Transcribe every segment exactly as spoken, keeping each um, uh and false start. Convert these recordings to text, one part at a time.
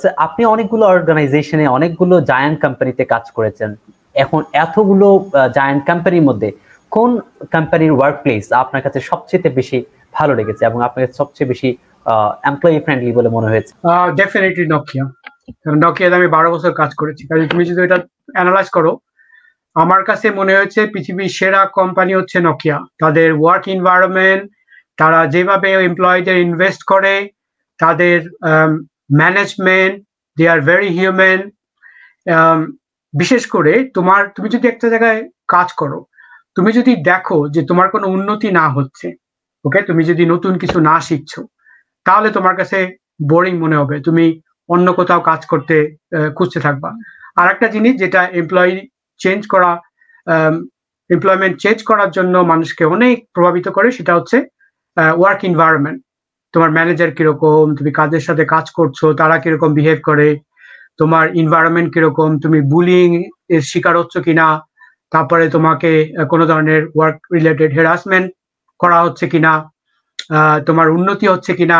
Sir আপনি অনেকগুলো অর্গানাইজেশনে অনেকগুলো জায়ান্ট কোম্পানিতে কাজ করেছেন, এখন এতগুলো জায়ান্ট কোম্পানির মধ্যে কোন কোম্পানির ওয়ার্কপ্লেস আপনার কাছে সবচেয়ে বেশি ভালো লেগেছে এবং আপনার কাছে সবচেয়ে বেশি এমপ্লয়ি ফ্রেন্ডলি বলে মনে হয়েছে? Definitely Nokia. কারণ নকিয়াতে আমি বারো বছর কাজ করেছি, কাজে তুমি যদি এটা অ্যানালাইজ করো আমার কাছে মনে হয়েছে পৃথিবীর সেরা কোম্পানি হচ্ছে নকিয়া। তাদের ওয়ার্ক এনভায়রনমেন্ট, তারা যেভাবে এমপ্লয়ীদের ইনভেস্ট করে, তাদের management, they are very human. বিশেষ করে তোমার তুমি যদি একটা জায়গায় কাজ করো, তুমি যদি দেখো যে তোমার কোনো উন্নতি না হচ্ছে, ওকে, তুমি যদি নতুন কিছু না শিখছো তাহলে তোমার কাছে বোরিং মনে হবে, তুমি অন্য কোথাও কাজ করতে খুঁজতে থাকবা। আর একটা জিনিস যেটা এমপ্লয়ি চেঞ্জ করা এমপ্লয়মেন্ট চেঞ্জ করার জন্য মানুষকে অনেক প্রভাবিত করে সেটা হচ্ছে ওয়ার্ক এনভায়রনমেন্ট। তোমার ম্যানেজার কিরকম, তুমি কাজের সাথে কাজ করছো তারা কিরকম বিহেভ করে, তোমার এনভায়রনমেন্ট কিরকম, তুমি বুলিং এর শিকার হচ্ছ কিনা, তারপরে তোমাকে কোনো ধরনের ওয়ার্ক রিলেটেড হ্যারাসমেন্ট করা হচ্ছে কিনা, তোমার উন্নতি হচ্ছে কিনা,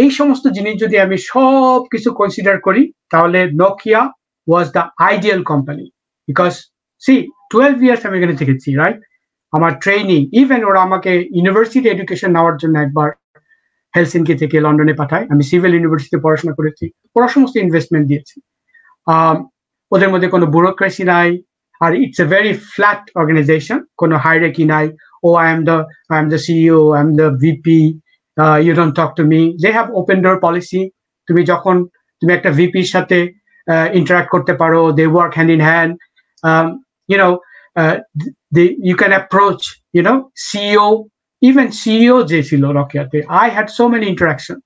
এই সমস্ত জিনিস যদি আমি সব কিছু কনসিডার করি তাহলে Nokia was the ideal company. Because see twelve years আমি এখানে থেকেছি, রাইট? আমার ট্রেনিং ইভেন ওরা আমাকে ইউনিভার্সিটি এডুকেশন নেওয়ার জন্য একবার হেলসিনকি থেকে লন্ডনে পাঠায়, আমি সিভিল ইউনিভার্সিটিতে পড়াশোনা করেছি, ওরা সমস্ত ইনভেস্টমেন্ট দিয়েছি। ওদের মধ্যে কোনো ব্যুরোক্রেসি নাই, আর it's a very flat organisation, কোনো হায়ারার্কি নাই। Oh I am the I am the CEO, I am the VP, you don't talk to me. They have open door policy, তুমি যখন তুমি একটা ভিপির সাথে ইন্টারাক্ট করতে পারো, they work hand in hand, you know you can approach, you know CEO, even CEO যে ছিল নকিয়াতে, I had so many interaction,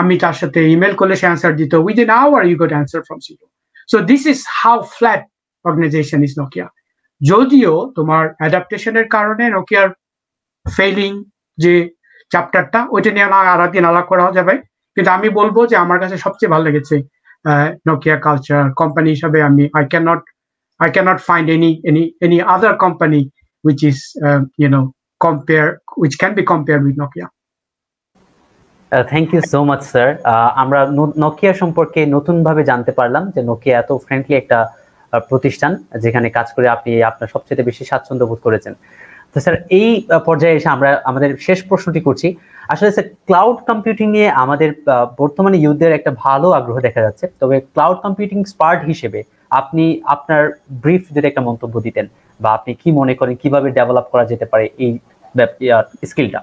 আমি তার সাথে ইমেল করলে সে অ্যান্সার দিত, within hour you got answer from CEO. So this is how flat organisation is Nokia. যদিও তোমার অ্যাডাপ্টেশনের কারণে নকিয়ার ফেইলিং যে চ্যাপ্টারটা ওইটা নিয়ে আলাদা দিন আলাদা করা যাবে, কিন্তু আমি বলবো যে আমার কাছে সবচেয়ে ভালো লেগেছে নকিয়া কালচার কোম্পানি হিসাবে। আমি I can not I can not find any any any other company which is you know compare which can be compared with Nokia. Uh, thank you so much sir. আমরা Nokia সম্পর্কে নতুন ভাবে জানতে পারলাম যে Nokia এত friendly একটা প্রতিষ্ঠান যেখানে কাজ করে আপনি আপনার সবচেয়ে বেশি স্বাচ্ছন্দ্য বোধ করেছেন। তো স্যার এই পর্যায়ে এসে আমরা আমাদের শেষ প্রশ্নটি করছি। আসলে স্যার ক্লাউড কম্পিউটিং নিয়ে আমাদের বর্তমানে ইউথদের একটা ভালো আগ্রহ দেখা যাচ্ছে, তবে ক্লাউড কম্পিউটিং স্পার্ট হিসেবে আপনি আপনার ব্রিফ যদি একটা মন্তব্য দিতেন বা আপনি কি মনে করেন কিভাবে ডেভেলপ করা যেতে পারে এই স্কিলটা?